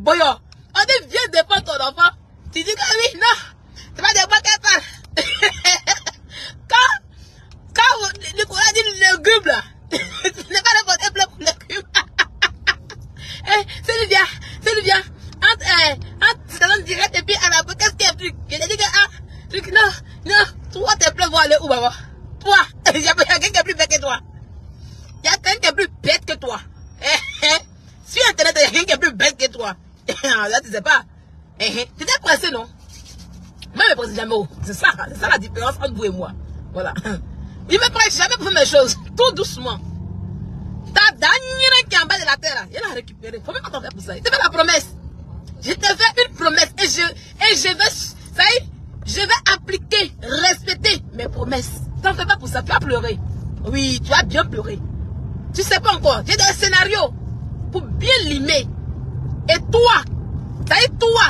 Boya, on est vieux de pas ton enfant. Tu dis que oui, non, c'est pas des bois qu'elle parle. Quand le courant dit le grume là, ce n'est pas n'importe bloc pour le grume. C'est le bien. Entre direct et puis à la boue, qu'est-ce qu'il y a plus? Je lui ai dit que truc, non, toi tes plans vont aller où, maman? Toi, il y a quelqu'un qui est plus bête que toi. Il y a quelqu'un qui est plus bête que toi. Sur Internet, il y a quelqu'un qui est plus bête que toi. Là, tu sais pas. Tu t'es pressé, non? Moi, je me presse jamais. C'est ça la différence entre vous et moi. Voilà. Il me presse jamais pour mes choses. Tout doucement. Ta dernière qui est en bas de la terre, il l'a récupérée. Faut même pas t'en faire pour ça. Il te fait la promesse. Je te fais une promesse et je vais, ça y est, je vais appliquer, respecter mes promesses. T'en fais pas pour ça. Tu vas pleurer. Oui, tu vas bien pleurer. Tu sais pas encore. J'ai des scénarios pour bien limer. Et toi, ça y est, toi,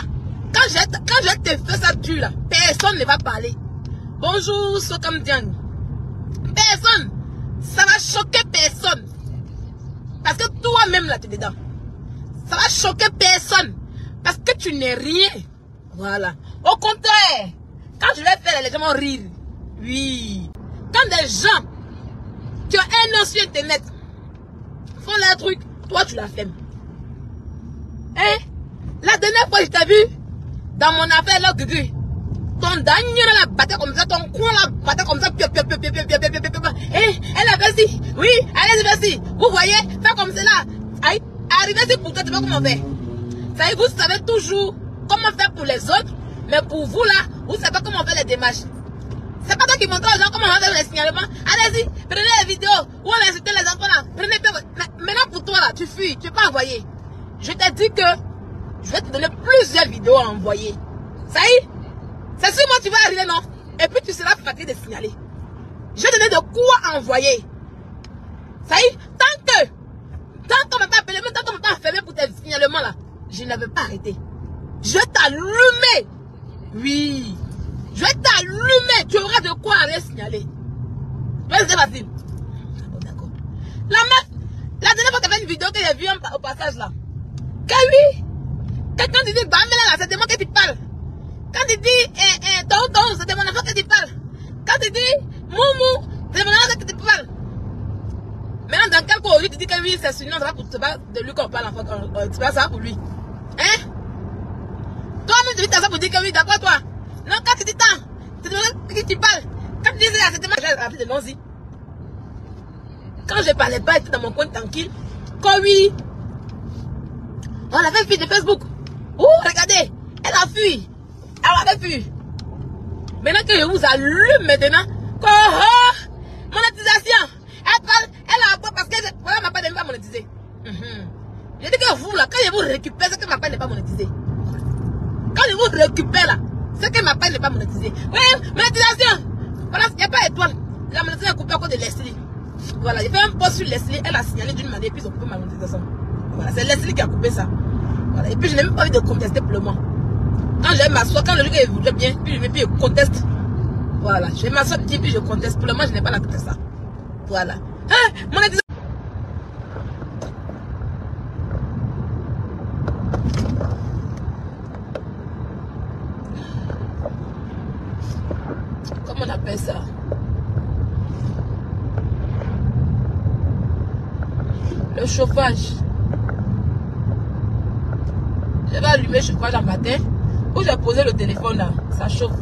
quand je te fais ça, tu là, personne ne va parler. Bonjour, Sokam Diagne. Personne. Ça va choquer personne. Parce que toi-même, là, tu es dedans. Ça va choquer personne. Parce que tu n'es rien. Voilà. Au contraire, quand je vais faire, les gens vont rire. Oui. Quand des gens qui ont un nom sur Internet font leur truc, toi, tu la fermes. Hein? La dernière fois, je t'ai vu dans mon affaire, là, Gugu. Ton Daniel la battait comme ça, ton con la battait comme ça. Elle a fait ci. Oui, allez-y, vas-y. Vous voyez, fais comme cela. Arrivez-y pour toi, tu vois comment faire. Ça y est, vous savez toujours comment faire pour les autres, mais pour vous là, vous ne savez pas comment faire les démarches. C'est pas toi qui montre aux gens comment faire les signalements. Allez-y, prenez les vidéos ou allez insulter les enfants là. Prenez. Maintenant pour toi là, tu fuis, tu ne peux pas envoyer. Je t'ai dit que je vais te donner plusieurs vidéos à envoyer. Ça y est. C'est sûr, moi, tu vas arriver, non? Et puis, tu seras fatigué de signaler. Je vais donner de quoi envoyer. Ça y est, tant qu'on ne m'a pas appelé, même tant qu'on ne m'a pas enfermé pour tes signalements, là, je n'avais pas arrêté. Je t'allumer. Oui. Je t'allumer. Tu auras de quoi aller signaler. Ouais, c'est facile. Bon, d'accord. La meuf, la dernière fois, tu avais une vidéo que j'ai vue au passage, là. Que oui. Quelqu'un dit, bah, mais là, c'est de moi que tu parles. Quand tu dis tonton, c'est de mon enfant que tu parles. Quand tu dis moumou, c'est de mon enfant que tu parles. Maintenant, dans quel cas tu dis que oui, c'est celui-là, ça va de lui qu'on parle, en fait. Tu parles ça pour lui. Hein? Toi-même, tu dis ça pour dire que oui, d'accord, toi. Non, quand tu dis tant, c'est de mon enfant que tu parles. Quand tu dis ça, c'est de mon enfant que tu parles. Quand je parlais pas, j'étais dans mon coin tranquille. Quand oui, on a fait une fille de Facebook. Ouh, regardez, elle a fui. Alors, elle avait pu. Maintenant que je vous allume maintenant, monétisation, elle a pas parce que voilà, ma part n'est pas monétisée. Je dis que vous là, quand je vous récupère, c'est que ma part n'est pas monétisée. Quand je vous récupère là, c'est que ma part n'est pas monétisée. Oui, monétisation. Voilà, il n'y a pas étoile. La monétisation est coupée à cause de Leslie. Voilà, j'ai fait un post sur Leslie, elle a signalé d'une manière, puis ils ont coupé ma monétisation. Voilà, c'est Leslie qui a coupé ça. Voilà, et puis je n'ai même pas envie de contester pour le moment. Quand je vais m'asseoir, quand le jour que je bien, puis je conteste. Voilà, je vais m'asseoir petit, puis je conteste. Pour le moment, je n'ai pas la tête ça. Voilà. Hein, monétisation. Comment on appelle ça? Le chauffage. Je vais allumer le chauffage en matin. Où j'ai posé le téléphone là, ça chauffe.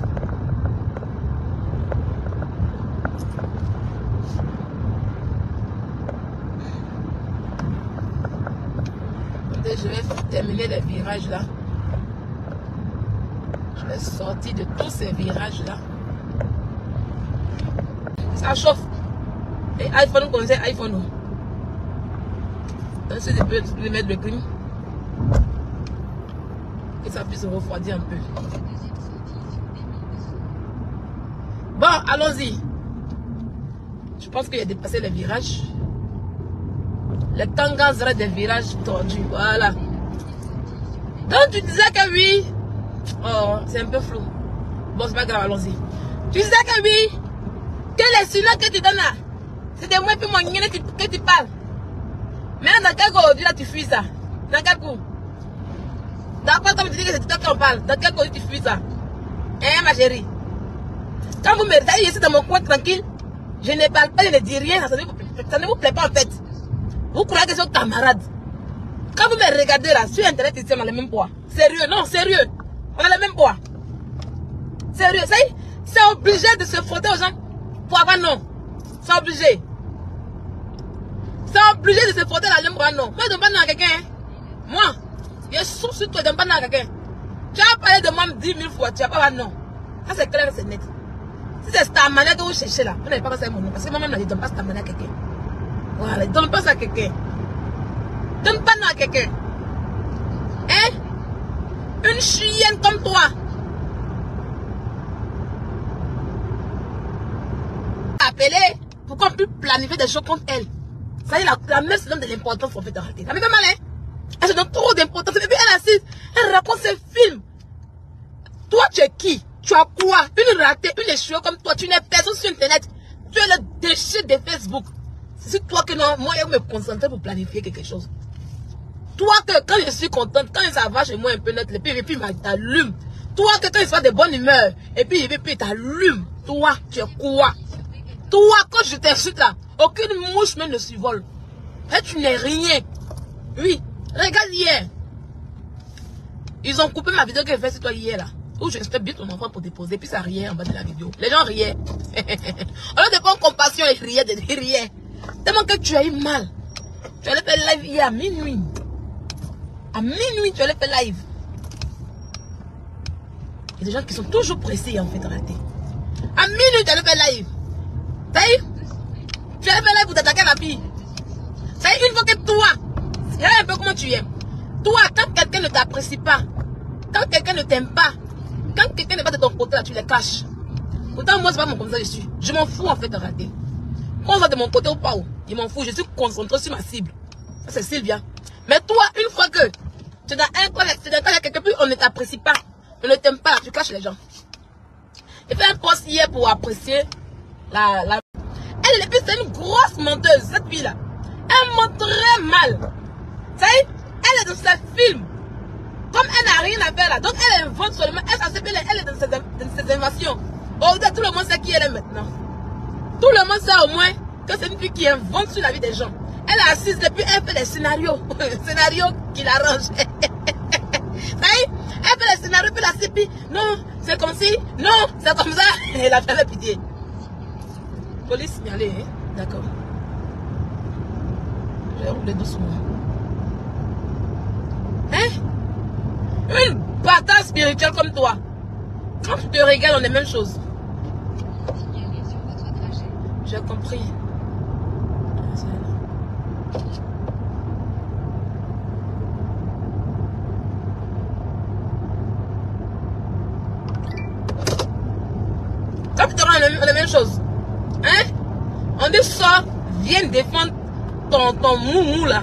Je vais terminer les virages là. Je vais sortir de tous ces virages là. Ça chauffe. Et iPhone, comme c'est iPhone. Ensuite, je peux mettre le clim. Que ça puisse refroidir un peu. Bon, allons-y. Je pense que j'ai dépassé les virages. Les tangas seraient des virages tordus. Voilà. Donc tu disais que oui. Oh, c'est un peu flou. Bon, c'est pas grave, allons-y. Tu disais que oui. Que les signaux que tu donnes là, c'est de moi et mon nien que tu parles. Mais dans quel cas aujourd'hui là tu fuis ça? Dans quel coup? D'accord, quand vous dites que c'est de toi qu'on parle, dans quel côté tu fuis ça? Hein, ma chérie? Quand vous me dites, je suis dans mon coin tranquille, je ne parle pas, je ne dis rien, ça ne vous plaît pas en fait. Vous croyez que c'est vos camarades. Quand vous me regardez là, sur internet, ici, on a le même poids. Sérieux, non, sérieux. On a le même poids. Sérieux, ça y est, c'est obligé de se frotter aux gens pour avoir non. C'est obligé. C'est obligé de se frotter la jambe pour avoir non. Moi, je ne donne pas non à quelqu'un. Hein. Moi, je souffre sur toi, je ne donne pas non à quelqu'un. Tu as parlé de moi 10 000 fois, tu n'as pas avoir non. Ça, c'est clair, c'est net. Si c'est Starmanet que vous cherchez là, vous n'avez pas passé mon nom. Parce que moi-même, je ne donne pas Starmanet à quelqu'un. Voilà, je ne donne pas ça à quelqu'un. Donne pas non à quelqu'un. Hein? Une chienne comme toi. Appeler pour qu'on puisse planifier des choses contre elle. Ça y est, la meuf se donne de l'importance en fait de rater. Ça me fait mal, hein? Elle se donne trop d'importance. Et puis elle assise, elle raconte ses films. Toi, tu es qui? Tu as quoi? Une ratée, une échouée comme toi. Tu n'es personne sur internet. Tu es le déchet de Facebook. C'est toi que non, moi, je me concentrer pour planifier quelque chose. Toi que quand je suis contente, quand ça va chez moi un peu net, et puis il t'allume. Toi que quand il soit de bonne humeur, et puis il t'allume. Toi, tu es quoi? Toi, quand je t'insulte là, aucune mouche même ne survole. Et tu n'es rien. Oui, regarde hier. Ils ont coupé ma vidéo que j'ai faite sur toi hier là. Où j'espère bien ton enfant pour déposer, puis ça riait en bas de la vidéo. Les gens riaient. Alors de prendre compassion, ils riaient, Tellement que tu as eu mal. Tu allais faire live hier à minuit. À minuit, tu allais faire live. Il y a des gens qui sont toujours pressés en fait de rater. À minuit, tu allais faire live. Ça y est, tu allais faire live pour t'attaquer rapide. Ça y est, une fois que toi, regarde un peu comment tu es. Toi, quand quelqu'un ne t'apprécie pas, quand quelqu'un ne t'aime pas, quand quelqu'un n'est pas de ton côté, là, tu les caches. Pourtant, moi, c'est pas mon comme ça, je suis. Je m'en fous en fait de rater. Qu'on soit de mon côté ou pas, je m'en fous, je suis concentré sur ma cible. Ça, c'est Sylvia. Mais toi, une fois que tu es dans un coin, tu es dans un coin, quelqu'un, on ne t'apprécie pas, on ne t'aime pas, tu caches les gens. J'ai fait un post hier pour apprécier la... Elle, c'est une grosse menteuse, cette fille-là. Elle ment très mal. Ça y est, elle est dans ses films. Comme elle n'a rien à faire là, donc elle invente seulement, elle est dans ses invasions. Oh, tout le monde sait qui elle est maintenant. Tout le monde sait au moins que c'est une fille qui invente sur la vie des gens. Elle assiste et puis elle fait des scénarios. Scénarios qui l'arrangent. Ça y est, elle fait des scénarios, puis la CPI. Non, c'est comme si, non, c'est comme ça. Elle a fait la pitié. Police signalée, hein? D'accord. Je roule doucement. Hein? Une bâtarde spirituelle comme toi. Quand tu te regardes, on est même chose. J'ai compris. Quand tu te rends la même chose, hein? On dit sors, viens défendre ton moumou là.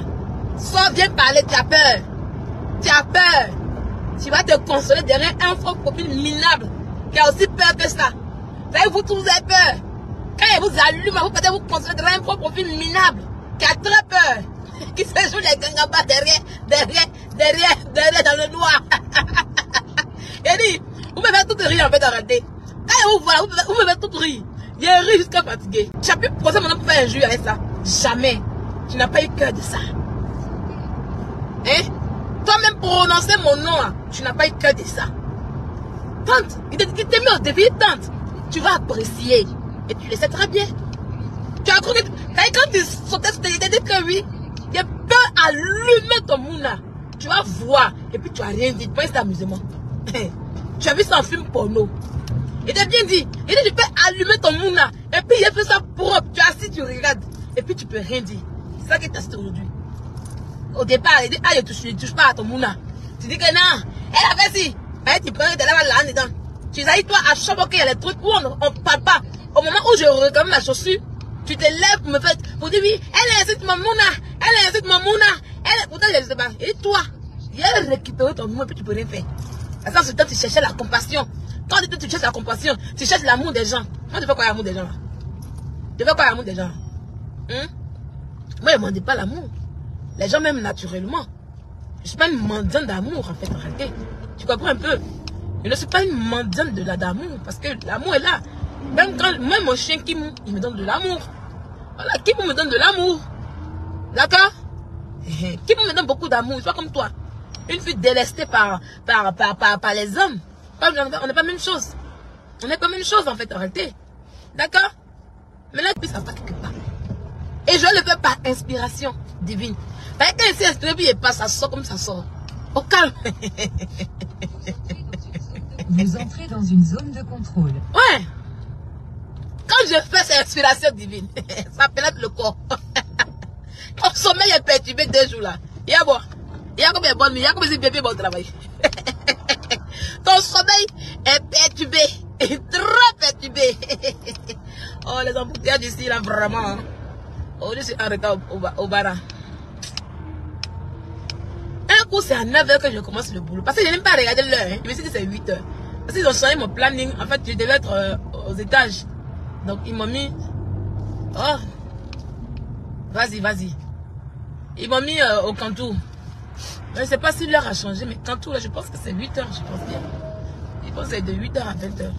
Sors, viens parler, tu as peur. Tu as peur. Tu vas te consoler derrière un faux profil minable qui a aussi peur que ça. Vous tous avez peur. Quand il vous allume, vous pouvez vous consoler derrière un faux profil minable qui a très peur. Qui se joue les gangabas derrière dans le noir. Et dit, vous pouvez tout rire en fait arrêter. Quand vous voilà, vous pouvez tout rire. Il rit jusqu'à fatiguer. Tu n'as plus posé mon nom pour faire un jeu avec ça. Jamais. Tu n'as pas eu cœur de ça. Hein? Toi-même prononcer mon nom, tu n'as pas eu cœur de ça. Tante, il t'a mis au début, tante. Tu vas apprécier. Et tu le sais très bien. Tu as cru que... Quand tu sautais sur tes idées, tu dis que oui, il peut allumer ton mouna. Tu vas voir. Et puis tu n'as rien dit. Tu penses d'amusement. Tu as vu son film porno. Il t'a bien dit. Il dit, je peux allumer ton mouna. Et puis il a fait ça propre. Tu as assis, tu regardes. Et puis tu peux rien dire. C'est ça qui t'a testé aujourd'hui. Au départ, il dit, ah, je ne touche pas à ton mouna. Tu dis que non, elle a fait si. Allez, tu prends, tu la là dedans. Tu dis, toi, à chaque fois qu'il y a les trucs où on ne parle pas. Au moment où je recommande ma chaussure, tu te lèves pour me faire, pour dire, oui, elle incite mon mouna, elle incite mon mouna, elle, pourtant, je ne sais pas. Et toi, il a récupéré ton mouna, puis tu peux rien faire. Parce que ce temps, tu cherchais la compassion. Quand tu cherches la compassion, tu cherches l'amour des gens. Moi, je fais quoi l'amour des gens? Je fais quoi l'amour des gens? Moi, je ne demande pas l'amour. Les gens m'aiment naturellement. Je ne suis pas une mendiante d'amour, en fait, en réalité. Tu comprends un peu? Je ne suis pas une mendiante d'amour, parce que l'amour est là. Même, même mon chien, Kimou, il me donne de l'amour. Voilà, Kimou me donne de l'amour. D'accord? Kimou me donne beaucoup d'amour, soit comme toi. Une fille délestée par les hommes. On n'est pas la même chose. On n'est pas la même chose, en fait, en réalité. D'accord? Mais là, tu ne pas quelque part. Et je le fais par inspiration divine. Parce que quand il s'est inspiré, puis il passe, ça sort comme ça sort. Au calme. Vous entrez dans une zone de contrôle. Ouais. Quand je fais cette inspiration divine, ça pénètre le corps. Mon sommeil est perturbé 2 jours là. Il y a bon. Il y a combien de bonnes nuits. Il y a combien de bébés bon travail. Ton sommeil est perturbé. Trop perturbé. Oh, les embouteillages ici, là, vraiment. Oh, je suis en retard au bara. Un coup, c'est à 9h que je commence le boulot. Parce que je n'aime pas regarder l'heure. Hein. Je me suis dit que c'est 8h. Parce qu'ils ont changé mon planning. En fait, je devais être aux étages. Donc, ils m'ont mis... Oh. Vas-y, vas-y. Ils m'ont mis au Cantou. Je ne sais pas si l'heure a changé, mais Cantou, là, je pense que c'est 8h. Je pense bien. Je pense que c'est de 8h à 20h.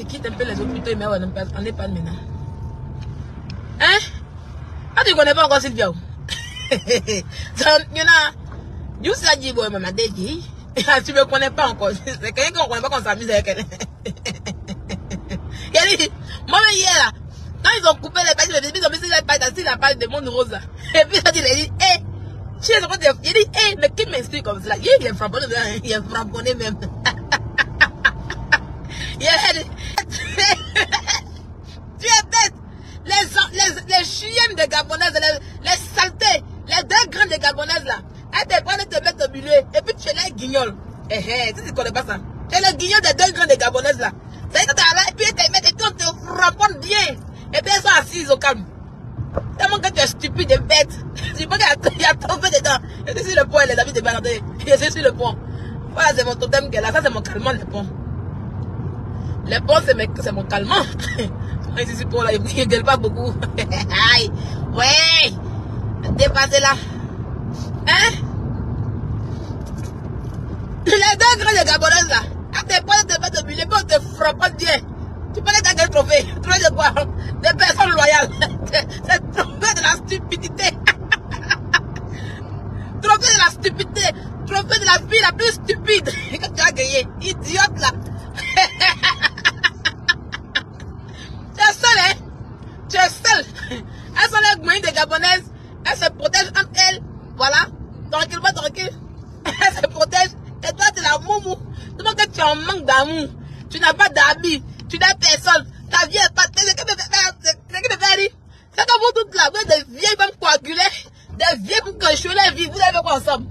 Et quitte un peu les hôpitaux, mais on n'est pas maintenant. Hein? Ah, tu ne connais pas encore Sylvia? Tu sais, tu me connais pas encore. C'est quelqu'un qu'on ne connaît pas, qu'on s'amuse avec elle. Moi, hier, là, quand ils ont coupé les pailles, ils ont mis la paille de mon rose. Et puis, il a dit, hé, tu sais, il dit, hé, mais qui m'inspire comme ça? Il est frapponné, il est frapponné même. Tu es bête. Les chiennes de Gabonaises, les saletés, les 2 grandes de Gabonaises là, elles te prennent et te mettent au milieu. Et puis tu es la guignole. Tu ne connais pas ça. Tu es la guignole des 2 grandes de Gabonaises là. C'est-à-dire que tu es là et puis elles te mettent et puis on te ramponne bien. Et puis elles sont assises au calme. Tellement que tu es stupide et bête. Tu vois qu'il y a tombé dedans. Je suis sur le pont, les amis de Balandé. Je suis sur le pont. Voilà, c'est mon totem qui est là. Ça, c'est mon calmant, le pont. Les ponts, c'est mon calmant. Ils ne gueulent pas beaucoup. Aïe. Ouais. Dépassez là. Hein? Les 2 grandes Gabonaises là. À tes points, te mettent au milieu, te frappent bien. Tu peux être un trophée. Trophée de quoi? Des personnes loyales. C'est trophée de la stupidité. Trophée de la stupidité. Trophée de la fille la plus stupide que tu as gagné. Idiote là. Tu es seule. Elles sont les moyens des Gabonaises. Elles se protègent entre elles. Voilà. Tranquillement, tranquille. Elles se protègent. Et toi, tu es la moumou. Tu vois que tu es en manque d'amour. Tu n'as pas d'habits. Tu n'as personne. Ta vie est pas. C'est que me fait rire. C'est comme vous toutes là. Vous êtes des vieilles femmes coagulées. Des vieilles pour que je les vive. Vous avez quoi ensemble?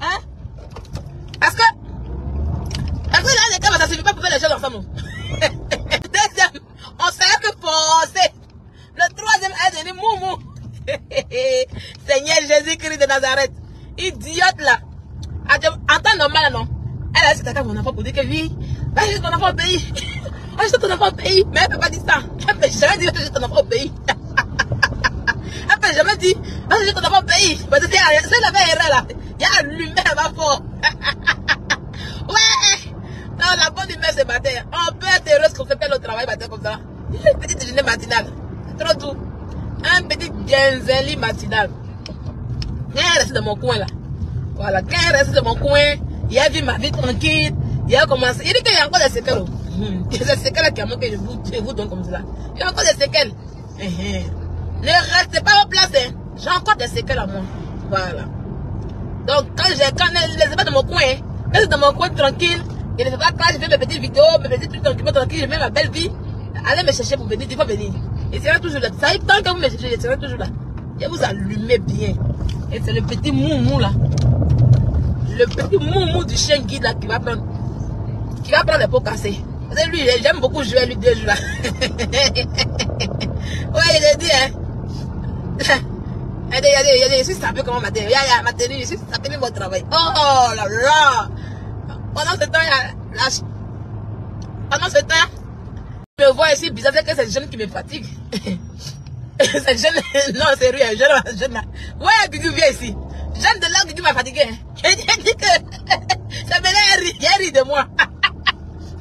Hein? Parce que. Parce que là, les gars, ça ne suffit pas pour faire les choses ensemble. Deuxième, on ne sait que penser. Le 3e est devenu moumou. Seigneur Jésus-Christ de Nazareth. Idiote là. En temps normal, non. Elle a dit que mon enfant pour dire que oui. Va juste ton enfant au pays. Va juste ton enfant au pays. Mais elle ne peut pas dire ça. Elle ne peut jamais dire va juste ton enfant au pays. Elle ne peut jamais dire va juste ton enfant au pays. Parce que c'est la vraie erreur là. Il y a l'humain là-bas fort. Ouais. Non, la bonne humeur c'est matin. On peut être heureuse qu'on fait plein de travail matin comme ça. Le petit déjeuner matinal. Trop tout. Un petit djinzinli matinal. Quand elle reste dans mon coin là. Voilà, quand elle reste dans mon coin, il a vu ma vie tranquille. Il a commencé. Il dit qu'il y a encore des séquelles. Il y a des séquelles qui manquent, je vous donne comme ça. Il y a encore des séquelles. Ne restez pas en place. Hein. J'ai encore des séquelles à moi. Voilà. Donc quand elle ne laisse pas dans mon coin, elle reste dans mon coin tranquille. Il ne laisse pas quand je fais mes petites vidéos, mes petits trucs tranquille, je mets ma belle vie. Allez me chercher pour venir, il faut venir. Et c'est là toujours là. Ça y est, tant que vous me cherchez, je serai toujours là. Je vous allumez bien. Et c'est le petit moumou là. Le petit moumou du chien guide là qui va prendre. Qui va prendre les pots cassés. Parce que lui, j'aime beaucoup jouer lui 2 jours là. Ouais, il a dit, hein. Regardez, je suis sapé comment ma télé. Ma télé, je suis sapé mon travail. Oh là là. Pendant ce temps, il y a pendant ce temps. Je me vois ici bizarre, c'est que c'est les jeunes qui me fatiguent. Cette jeune, non, c'est rien, jeune là. Ouais, Guigui, viens ici. Jeune de là, Guigui m'a fatigué. J'ai dit que ça me l'air, il rit de moi.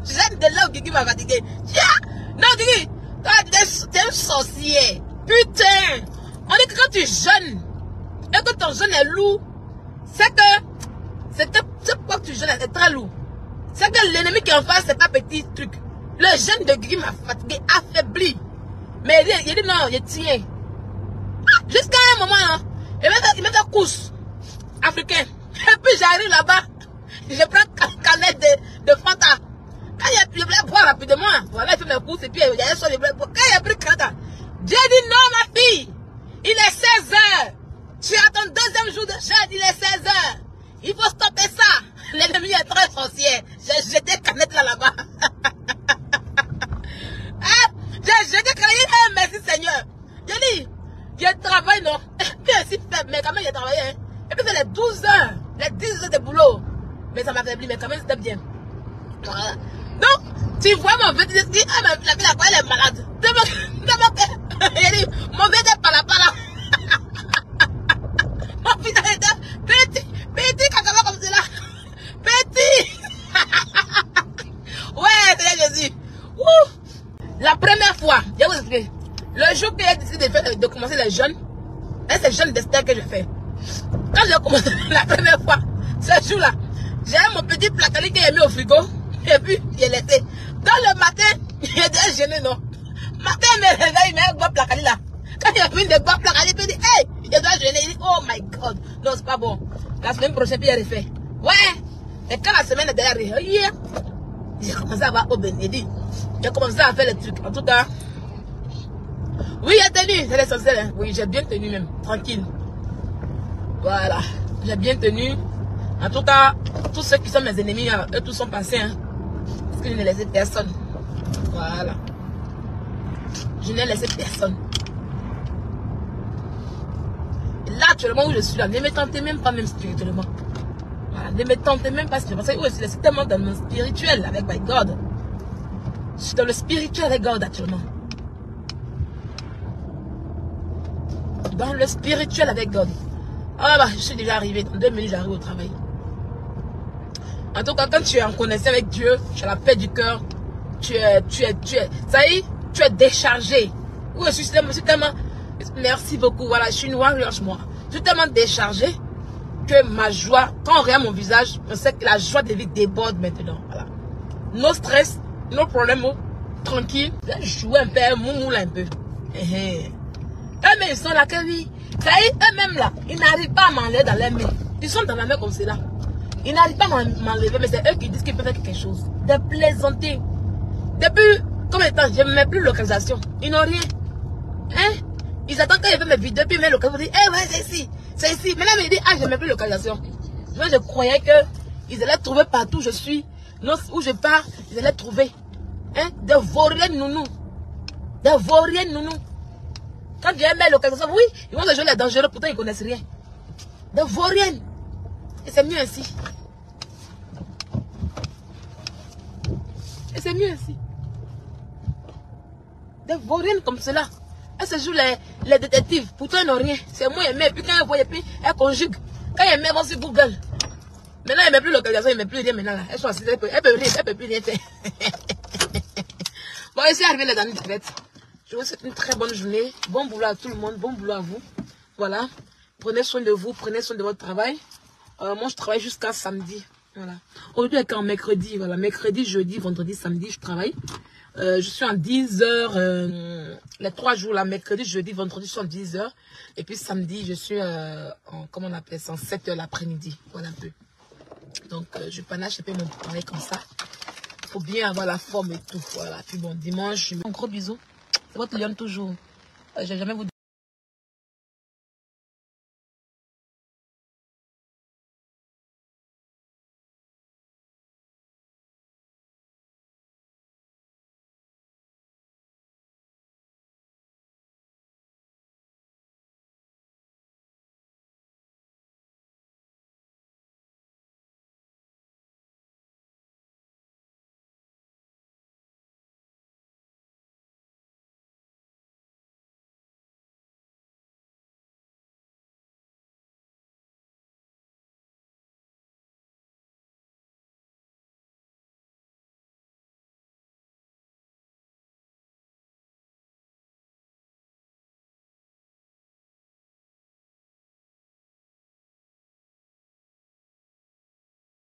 Jeune de là, Guigui m'a fatigué. Non, Guigui, toi, t'es un sorcier. Putain. On dit que quand tu jeûnes, et que ton jeûne est lourd, c'est que, c'est quoi que tu jeûnes, c'est très lourd. C'est que l'ennemi qui est en face, c'est pas petit truc. Le jeûne de Guigui m'a fatigué, affaibli. Mais il dit non, je tiens. Jusqu'à un moment, hein, il met un course africain. Et puis j'arrive là-bas, je prends une canette de Fanta. Quand je voulais boire rapidement, voilà, il fait mes courses et puis il y a un soir, je voulais boire. Quand il a pris Fanta, Dieu dit non, ma fille, il est 16 heures. Tu as ton deuxième jour de jeûne, il est 16 heures. Il faut stopper ça. L'ennemi est très sorcier. J'ai jeté canette là-bas. J'ai créé un merci Seigneur. J'ai dit, je travaille, non. Puis ainsi, mais quand même, j'ai travaillé. Hein. Et puis c'est les 12 heures, les 10 heures de boulot. Mais ça m'a affaibli, mais quand même, c'était bien. Voilà. Donc, tu vois, mon vieux, tu dis, ah, mais la vie, elle est malade. J'ai dit, mon vieux, t'es pala-pala. Mon fils, il était petit, petit, caca comme cela. Petit. Ouais, c'est là, Jésus. Ouf. La première fois, je vais vous expliquer. Le jour que j'ai décidé de commencer les jeûnes, c'est le jeûne d'Esther que je fais. Quand j'ai commencé la première fois, ce jour-là, j'ai mon petit platanique que j'ai mis au frigo, et puis j'ai laissé. Dans le matin, j'ai jeûné, non. Matin, il me réveille, il m'a un gros platanique là. Quand il a vu des gros plataniques, il me dit, hey, je dois jeûner. Il dit, oh my god, non, c'est pas bon. La semaine prochaine, puis il refait. Ouais, et quand la semaine est derrière, yeah, j'ai commencé à avoir au bénédiction. J'ai commencé à faire les trucs. En tout cas, oui, j'ai tenu, c'est l'essentiel. Hein. Oui, j'ai bien tenu même, tranquille. Voilà, j'ai bien tenu. En tout cas, tous ceux qui sont mes ennemis, eux tous sont passés. Hein. Parce que je n'ai laissé personne. Voilà. Je n'ai laissé personne. Et là, actuellement, où je suis là, ne me tentez même pas, même spirituellement. Voilà, ne me tentez même pas spirituellement. Parce que je suis tellement dans mon spirituel avec my God. Je suis dans le spirituel avec God actuellement. Dans le spirituel avec God. Ah bah, je suis déjà arrivée. Dans 2 minutes, j'arrive au travail. En tout cas, quand tu es en connaissance avec Dieu, tu as la paix du cœur. Ça y est, tu es déchargé. Oui, je suis tellement... Merci beaucoup. Voilà, je suis noire, lâche-moi. Je suis tellement déchargée que ma joie, quand on regarde mon visage, on sait que la joie de vie déborde maintenant. Voilà. Nos stress, nos problèmes, tranquille, jouer un peu, moumoule un peu. Eux-mêmes, ils sont là, que oui. Ça y est, eux-mêmes là, ils n'arrivent pas à m'enlever dans les mains. Ils sont dans la main comme cela. Ils n'arrivent pas à m'enlever, mais c'est eux qui disent qu'ils peuvent faire quelque chose. Des plaisanteries. Depuis combien de temps, je ne mets plus localisation. Ils n'ont rien. Hein? Ils attendent quand ils veulent mes vidéos, puis ils mettent localisation. Ils disent, eh ouais, c'est ici. C'est ici. Maintenant, ils disent, ah, je ne mets plus localisation. Moi, je croyais qu'ils allaient trouver partout où je suis. Où je pars, je l'ai trouvé. Hein? Des vauriens nounous. Des vauriens nounous. Quand j'ai mis l'occasion, oui, ils vont se jouer les dangereux, pourtant ils ne connaissent rien. Des vauriens. Et c'est mieux ainsi. Et c'est mieux ainsi. Des vauriens comme cela. Elles se jouent les détectives, pourtant ils n'ont rien. C'est moi, ils m'aiment. Puis quand ils voient, puis elles conjuguent. Quand ils m'aiment, ils vont sur Google. Maintenant, elle ne met plus l'organisation, elle ne met plus rien maintenant là. Elle sont assise, elle peut plus rien faire. Bon, ici, arrivé les années de fête. Je vous souhaite une très bonne journée. Bon boulot à tout le monde, bon boulot à vous. Voilà. Prenez soin de vous, prenez soin de votre travail. Moi, je travaille jusqu'à samedi. Voilà. Aujourd'hui, quand mercredi, voilà. Mercredi, jeudi, vendredi, samedi, je travaille. Je suis en 10 heures. Les 3 jours là, mercredi, jeudi, vendredi, je suis en 10 heures. Et puis samedi, je suis en, comment on appelle ça, en 7 heures l'après-midi. Voilà un peu. Donc, je panache un peu mon travail comme ça. Il faut bien avoir la forme et tout. Voilà. Puis bon, dimanche, je mets un gros bisou. C'est votre Lyon toujours. Je vais jamais vous dire.